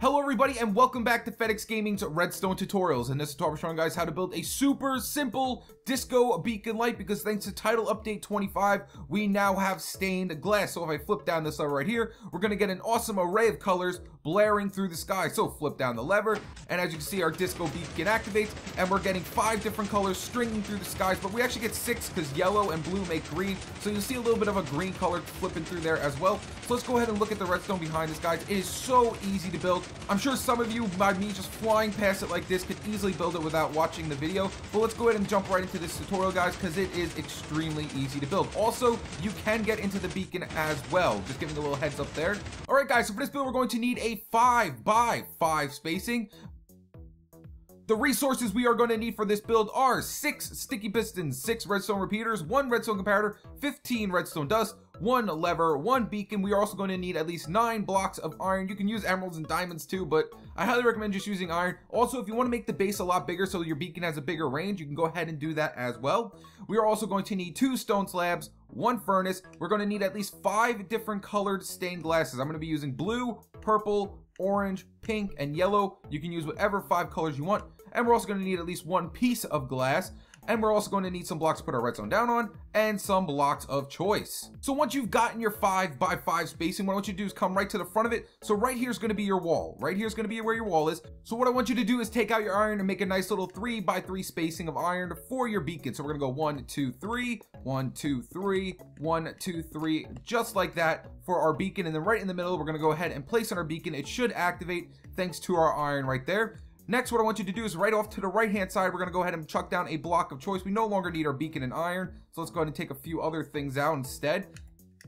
Hello everybody and welcome back to FedEx Gaming's Redstone Tutorials. In this tutorial, we're showing guys how to build a super simple disco beacon light because thanks to Title Update 25, we now have stained glass. So if I flip down this lever right here, we're gonna get an awesome array of colors blaring through the sky. So flip down the lever and as you can see, our disco beacon activates and we're getting 5 different colors stringing through the skies, but we actually get 6 because yellow and blue make green. So you'll see a little bit of a green color flipping through there as well. So let's go ahead and look at the redstone behind us, guys. It is so easy to build. I'm sure some of you, by me just flying past it like this, could easily build it without watching the video, but let's go ahead and jump right into this tutorial, guys, because it is extremely easy to build. Also, you can get into the beacon as well, just giving a little heads up there. All right, guys, so for this build, we're going to need a 5x5 spacing. The resources we are going to need for this build are 6 sticky pistons, 6 redstone repeaters, 1 redstone comparator, 15 redstone dust, 1 lever, 1 beacon. We are also going to need at least 9 blocks of iron. You can use emeralds and diamonds too, but I highly recommend just using iron. Also, if you want to make the base a lot bigger so your beacon has a bigger range, you can go ahead and do that as well. We are also going to need 2 stone slabs, 1 furnace. We're going to need at least 5 different colored stained glasses. I'm going to be using blue, purple, orange, pink, and yellow. You can use whatever 5 colors you want. And we're also going to need at least 1 piece of glass. And we're also going to need some blocks to put our redstone down on and some blocks of choice. So once you've gotten your 5x5 spacing, what I want you to do is come right to the front of it. So right here is going to be your wall. Right here is going to be where your wall is. So what I want you to do is take out your iron and make a nice little 3x3 spacing of iron for your beacon. So we're going to go 1, 2, 3, 1, 2, 3, 1, 2, 3, just like that for our beacon. And then right in the middle, we're going to go ahead and place on our beacon. It should activate thanks to our iron right there. Next, what I want you to do is right off to the right-hand side, we're going to go ahead and chuck down a block of choice. We no longer need our beacon and iron, so let's go ahead and take a few other things out instead.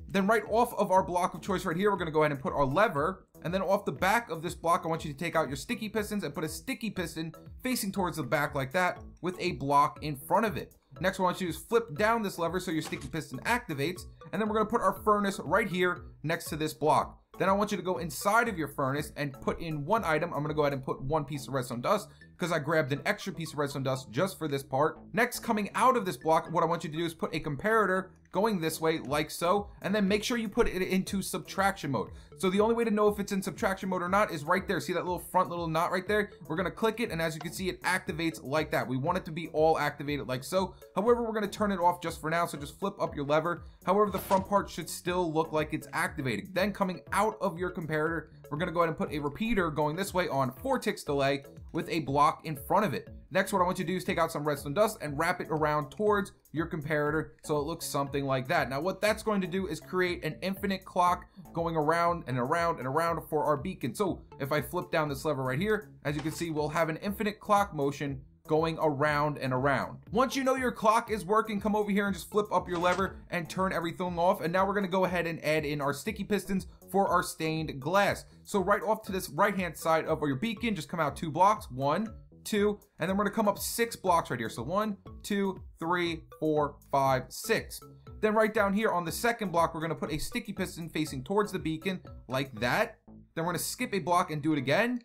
Then right off of our block of choice right here, we're going to go ahead and put our lever. And then off the back of this block, I want you to take out your sticky pistons and put a sticky piston facing towards the back like that with a block in front of it. Next, what I want you to do is flip down this lever so your sticky piston activates. And then we're going to put our furnace right here next to this block. Then I want you to go inside of your furnace and put in 1 item. I'm going to go ahead and put 1 piece of redstone dust because I grabbed an extra piece of redstone dust just for this part. Next, coming out of this block, what I want you to do is put a comparator going this way like so, and then make sure you put it into subtraction mode. So the only way to know if it's in subtraction mode or not is right there. See that little front little knot right there? We're going to click it, and as you can see, it activates like that. We want it to be all activated like so. However, we're going to turn it off just for now, so just flip up your lever. However, the front part should still look like it's activating. Then coming out of your comparator, we're going to go ahead and put a repeater going this way on 4 ticks delay with a block in front of it. Next, what I want you to do is take out some redstone dust and wrap it around towards your comparator so it looks something like that. Now, what that's going to do is create an infinite clock going around and around and around for our beacon. So if I flip down this lever right here, as you can see, we'll have an infinite clock motion going around and around. Once you know your clock is working, come over here and just flip up your lever and turn everything off. And now we're going to go ahead and add in our sticky pistons for our stained glass. So right off to this right hand side of your beacon, just come out 2 blocks, 1, 2, and then we're going to come up 6 blocks right here. So 1, 2, 3, 4, 5, 6. Then right down here on the 2nd block, we're going to put a sticky piston facing towards the beacon like that. Then we're going to skip a block and do it again,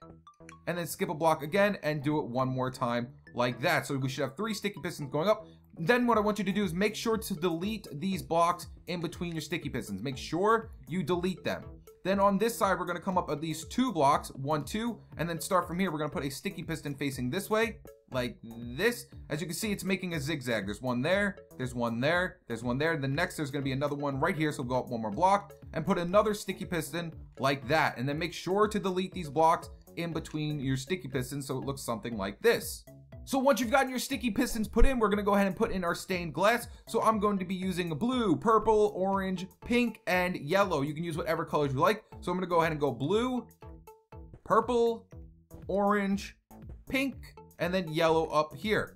and then skip a block again and do it 1 more time like that. So we should have 3 sticky pistons going up. Then what I want you to do is make sure to delete these blocks in between your sticky pistons. Make sure you delete them. Then on this side, we're going to come up at least 2 blocks, 1, 2, and then start from here. We're going to put a sticky piston facing this way, like this. As you can see, it's making a zigzag. There's 1 there, there's 1 there, there's 1 there. The next, there's going to be another 1 right here. So we'll go up 1 more block and put another sticky piston like that. And then make sure to delete these blocks in between your sticky pistons so it looks something like this. So once you've gotten your sticky pistons put in, we're going to go ahead and put in our stained glass. So I'm going to be using blue, purple, orange, pink, and yellow. You can use whatever colors you like. So I'm going to go ahead and go blue, purple, orange, pink, and then yellow up here.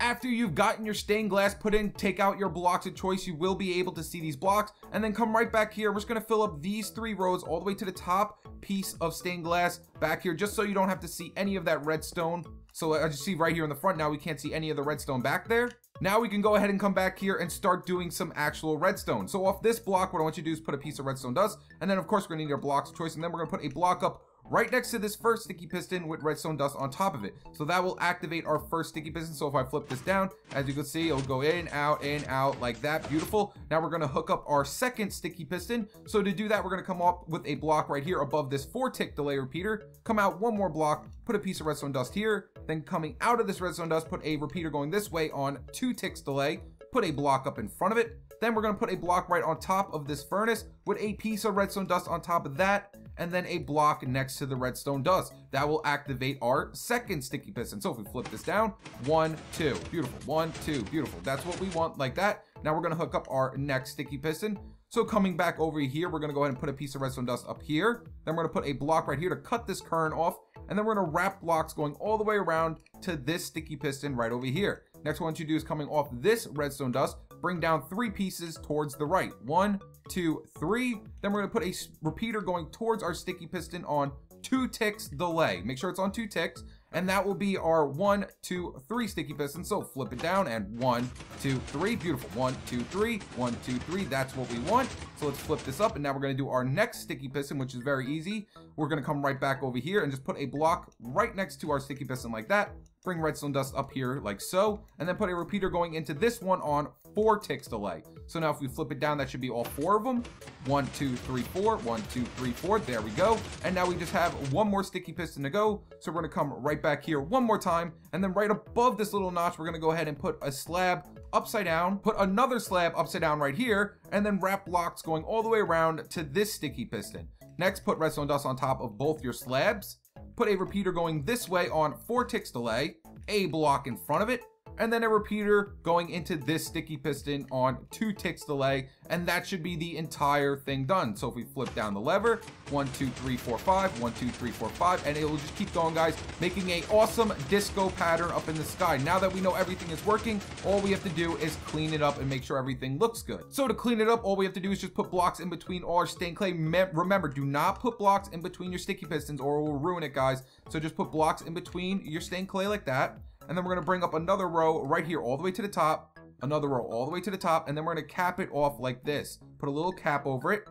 After you've gotten your stained glass put in, take out your blocks of choice. You will be able to see these blocks. And then come right back here. We're just going to fill up these 3 rows all the way to the top piece of stained glass back here, just so you don't have to see any of that redstone. So as you see right here in the front, now we can't see any of the redstone back there. Now we can go ahead and come back here and start doing some actual redstone. So off this block, what I want you to do is put a piece of redstone dust. And then of course, we're going to need our blocks of choice. And then we're going to put a block up right next to this first sticky piston with redstone dust on top of it. So that will activate our first sticky piston. So if I flip this down, as you can see, it'll go in, out like that. Beautiful. Now we're going to hook up our second sticky piston. So to do that, we're going to come up with a block right here above this 4-tick delay repeater, come out one more block, put a piece of redstone dust here, then coming out of this redstone dust, put a repeater going this way on 2 ticks delay, put a block up in front of it. Then we're going to put a block right on top of this furnace with a piece of redstone dust on top of that, and then a block next to the redstone dust. That will activate our second sticky piston. So if we flip this down, 1, 2, beautiful, 1, 2, beautiful. That's what we want, like that. Now we're going to hook up our next sticky piston. So coming back over here, we're going to go ahead and put a piece of redstone dust up here. Then we're going to put a block right here to cut this current off. And then we're going to wrap blocks going all the way around to this sticky piston right over here. Next one to do is coming off this redstone dust, bring down 3 pieces towards the right. 1, 2, 3. Then we're going to put a repeater going towards our sticky piston on 2 ticks delay. Make sure it's on 2 ticks. And that will be our 1, 2, 3 sticky piston. So flip it down and 1, 2, 3. Beautiful. 1, 2, 3. 1, 2, 3. That's what we want. So let's flip this up. And now we're going to do our next sticky piston, which is very easy. We're going to come right back over here and just put a block right next to our sticky piston like that. Bring redstone dust up here like so. And then put a repeater going into this one on 4 ticks delay. So now if we flip it down, that should be all 4 of them. 1, 2, 3, 4. 1, 2, 3, 4. There we go. And now we just have one more sticky piston to go. So we're going to come right back here one more time, and then right above this little notch, we're going to go ahead and put a slab upside down, put another slab upside down right here, and then wrap blocks going all the way around to this sticky piston. Next, put redstone dust on top of both your slabs, put a repeater going this way on 4 ticks delay, a block in front of it, and then a repeater going into this sticky piston on 2 ticks delay, and that should be the entire thing done. So if we flip down the lever, 1, 2, 3, 4, 5, 1, 2, 3, 4, 5, and it will just keep going, guys, making a awesome disco pattern up in the sky. Now that we know everything is working, all we have to do is clean it up and make sure everything looks good. So to clean it up, all we have to do is just put blocks in between all our stained clay. Remember, do not put blocks in between your sticky pistons or it will ruin it, guys. So just put blocks in between your stained clay like that. And then we're going to bring up another row right here all the way to the top, another row all the way to the top, and then we're going to cap it off like this. Put a little cap over it.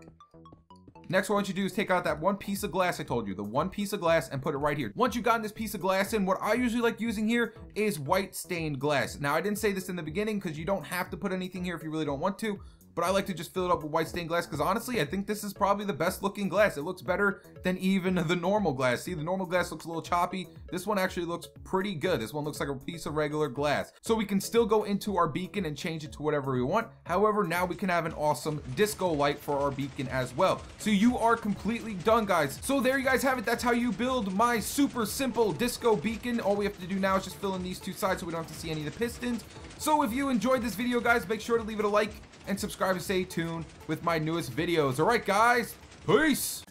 Next, what I want you to do is take out that one piece of glass I told you, the one piece of glass, and put it right here. Once you've gotten this piece of glass in, what I usually like using here is white stained glass. Now, I didn't say this in the beginning because you don't have to put anything here if you really don't want to, but I like to just fill it up with white stained glass because honestly, I think this is probably the best looking glass. It looks better than even the normal glass. See, the normal glass looks a little choppy. This one actually looks pretty good. This one looks like a piece of regular glass. So we can still go into our beacon and change it to whatever we want. However, now we can have an awesome disco light for our beacon as well. So you are completely done, guys. So there you guys have it. That's how you build my super simple disco beacon. All we have to do now is just fill in these 2 sides so we don't have to see any of the pistons. So if you enjoyed this video, guys, make sure to leave it a like and subscribe to stay tuned with my newest videos. All right, guys, peace.